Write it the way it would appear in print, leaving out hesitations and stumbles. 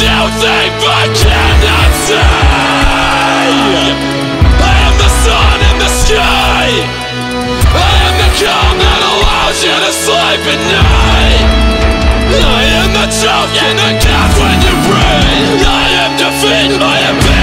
you think I cannot see? I am the sun in the sky. I am the calm that allows you to sleep at night. I am the choke in the calf when you breathe. I am defeat, I am pain.